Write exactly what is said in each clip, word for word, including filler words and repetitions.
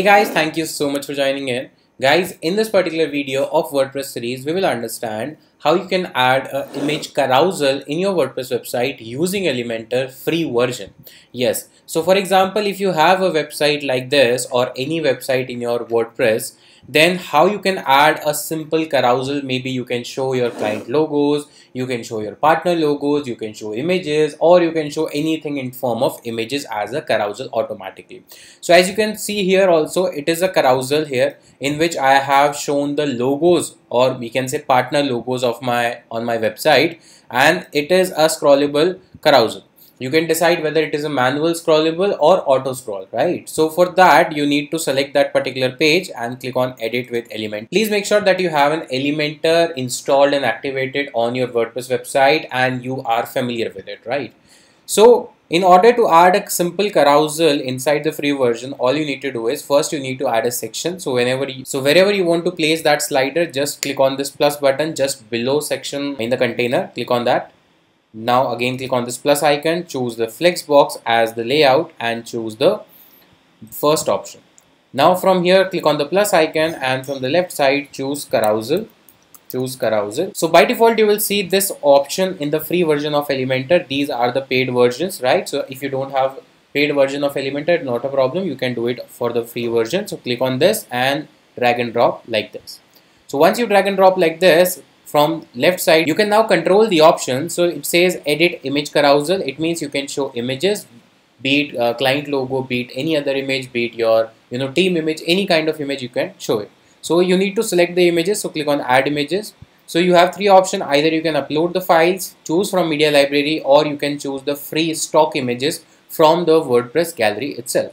Hey guys, thank you so much for joining in. Guys, in this particular video of WordPress series, we will understand how you can add a image carousel in your WordPress website using Elementor free version. Yes, so for example, if you have a website like this or any website in your WordPress, then how you can add a simple carousel. Maybe you can show your client logos, you can show your partner logos, you can show images, or you can show anything in form of images as a carousel automatically. So as you can see here also, it is a carousel here in which I have shown the logos, or we can say partner logos of my on my website, and it is a scrollable carousel. You can decide whether it is a manual scrollable or auto scroll, right? So for that, you need to select that particular page and click on edit with Elementor. Please make sure that you have an Elementor installed and activated on your WordPress website and you are familiar with it, right? So in order to add a simple carousel inside the free version, all you need to do is first you need to add a section. So whenever you, so wherever you want to place that slider, just click on this plus button just below section in the container, click on that. Now again click on this plus icon, choose the flex box as the layout and choose the first option. Now from here click on the plus icon and from the left side choose carousel, choose carousel. So by default you will see this option in the free version of Elementor. These are the paid versions, right? So if you don't have paid version of Elementor, not a problem, you can do it for the free version. So click on this and drag and drop like this. So once you drag and drop like this, from left side you can now control the options. So it says edit image carousel. It means you can show images, be it uh, client logo, be it any other image, be it your you know team image, any kind of image you can show it. So you need to select the images, so click on add images. So you have three options, either you can upload the files, choose from media library, or you can choose the free stock images from the WordPress gallery itself.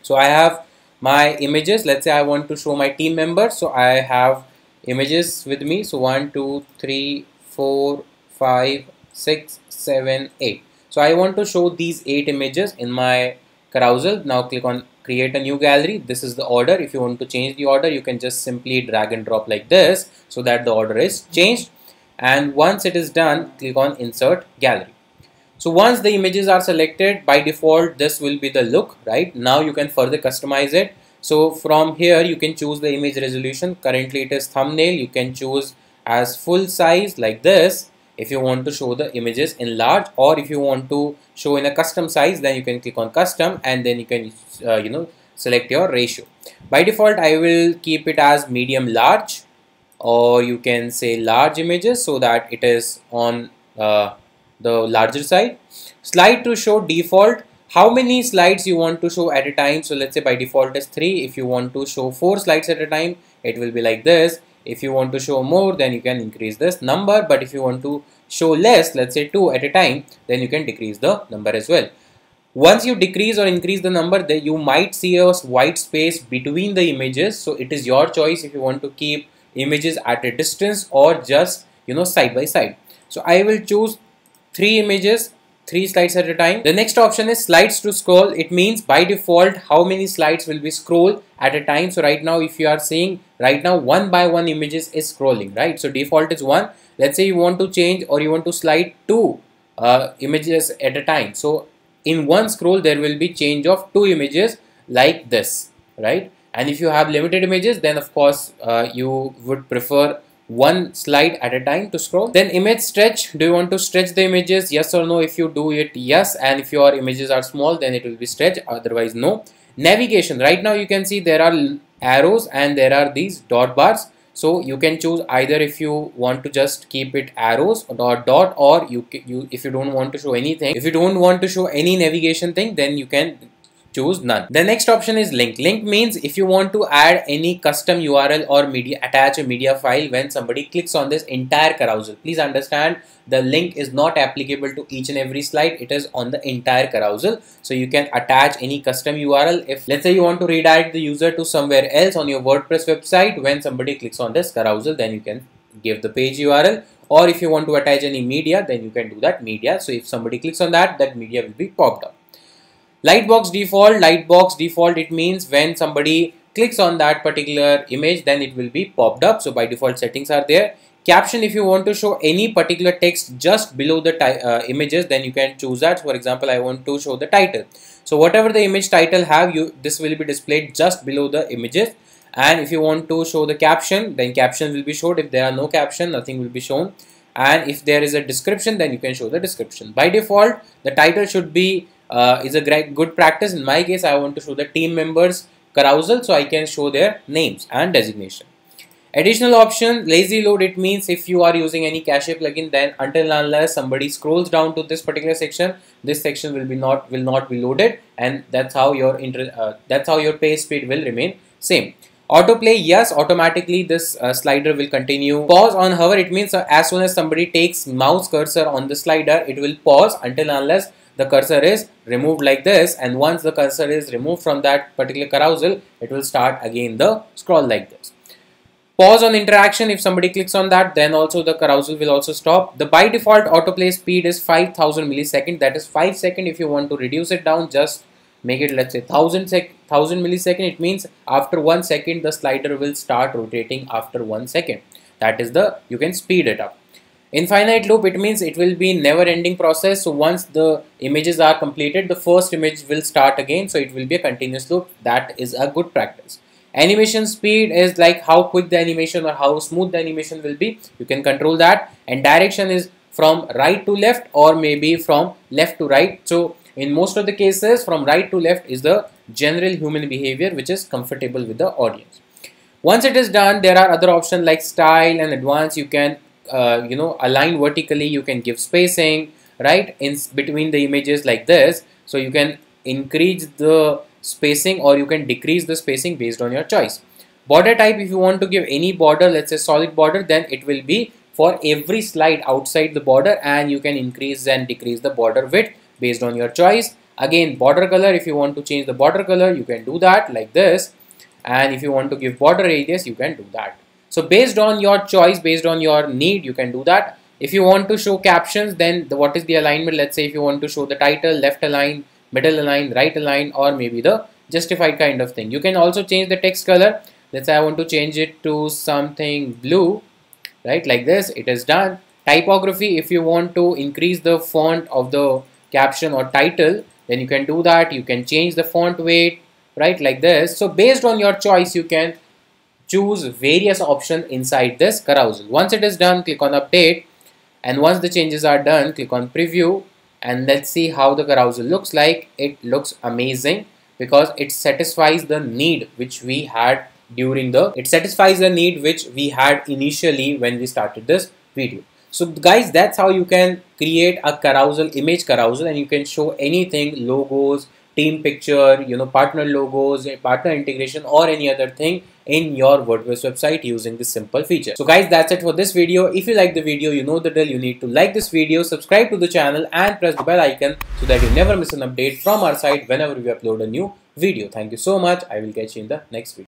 So I have my images. Let's say I want to show my team members, so I have images with me. So one, two, three, four, five, six, seven, eight. So I want to show these eight images in my carousel. Now click on create a new gallery. This is the order. If you want to change the order, you can just simply drag and drop like this so that the order is changed. And once it is done, click on insert gallery. So once the images are selected, by default this will be the look, right? Now you can further customize it. So from here you can choose the image resolution. Currently it is thumbnail. You can choose as full size like this if you want to show the images in large, or if you want to show in a custom size, then you can click on custom and then you can uh, you know select your ratio. By default I will keep it as medium large, or you can say large images so that it is on uh, the larger side. Slide to show default. How many slides you want to show at a time? So let's say by default is three. If you want to show four slides at a time, it will be like this. If you want to show more, then you can increase this number, but if you want to show less, let's say two at a time, then you can decrease the number as well. Once you decrease or increase the number, then you might see a white space between the images, so it is your choice if you want to keep images at a distance or just you know side by side. So I will choose three images, three slides at a time. The next option is slides to scroll. It means by default how many slides will be scroll at a time. So right now if you are seeing right now one by one images is scrolling, right? So default is one. Let's say you want to change or you want to slide two uh, images at a time. So in one scroll there will be change of two images like this, right? And if you have limited images, then of course uh, you would prefer one slide at a time to scroll. Then image stretch. Do you want to stretch the images? Yes or no. If you do it yes, and if your images are small, then it will be stretched, otherwise no. Navigation. Right now you can see there are arrows and there are these dot bars, so you can choose either if you want to just keep it arrows or dot dot, or you, you if you don't want to show anything, if you don't want to show any navigation thing, then you can choose none. The next option is link. Link means if you want to add any custom U R L or media, attach a media file when somebody clicks on this entire carousel. Please understand the link is not applicable to each and every slide. It is on the entire carousel. So you can attach any custom U R L. If let's say you want to redirect the user to somewhere else on your WordPress website, when somebody clicks on this carousel, then you can give the page U R L. Or if you want to attach any media, then you can do that media. So if somebody clicks on that, that media will be popped up. Lightbox default. Lightbox default, it means when somebody clicks on that particular image, then it will be popped up. So by default settings are there. Caption, if you want to show any particular text just below the uh, images, then you can choose that. For example, I want to show the title. So whatever the image title have, you this will be displayed just below the images. And if you want to show the caption, then caption will be showed. If there are no caption, nothing will be shown. And if there is a description, then you can show the description. By default, the title should be uh, is a great good practice. In my case, I want to show the team members carousel, so I can show their names and designation. Additional option, lazy load. It means if you are using any cache plugin, then until unless somebody scrolls down to this particular section, this section will be not will not be loaded, and that's how your inter, uh, that's how your page speed will remain same. Autoplay, yes, automatically this uh, slider will continue. Pause on hover, it means uh, as soon as somebody takes mouse cursor on the slider, it will pause until unless the cursor is removed like this, and once the cursor is removed from that particular carousel, it will start again the scroll like this. Pause on interaction, if somebody clicks on that, then also the carousel will also stop. The by default autoplay speed is five thousand milliseconds, that is five seconds. If you want to reduce it down, just make it, let's say, one thousand milliseconds. It means after one second the slider will start rotating after one second. That is the, you can speed it up. Infinite loop, it means it will be never ending process. So once the images are completed, the first image will start again. So it will be a continuous loop. That is a good practice. Animation speed is like how quick the animation or how smooth the animation will be. You can control that. And direction is from right to left or maybe from left to right. So in most of the cases, from right to left is the general human behavior which is comfortable with the audience. Once it is done, there are other options like style and advanced. You can uh, you know, align vertically, you can give spacing right in between the images like this. So you can increase the spacing or you can decrease the spacing based on your choice. Border type, if you want to give any border, let's say solid border, then it will be for every slide outside the border, and you can increase and decrease the border width based on your choice. Again, border color, if you want to change the border color, you can do that like this, and if you want to give border radius, you can do that. So based on your choice, based on your need, you can do that. If you want to show captions, then the, what is the alignment, let's say if you want to show the title, left align, middle align, right align, or maybe the justified kind of thing. You can also change the text color. Let's say I want to change it to something blue, right, like this. It is done. Typography, if you want to increase the font of the caption or title, then you can do that. You can change the font weight, right, like this. So based on your choice, you can choose various options inside this carousel. Once it is done, click on update, and once the changes are done, click on preview, and let's see how the carousel looks like. It looks amazing because it satisfies the need which we had during the it satisfies the need which we had initially when we started this video. So guys, that's how you can create a carousel, image carousel, and you can show anything, logos, team picture, you know, partner logos, partner integration, or any other thing in your WordPress website using this simple feature. So guys, that's it for this video. If you like the video, you know the drill. You need to like this video, subscribe to the channel, and press the bell icon so that you never miss an update from our site whenever we upload a new video. Thank you so much. I will catch you in the next video.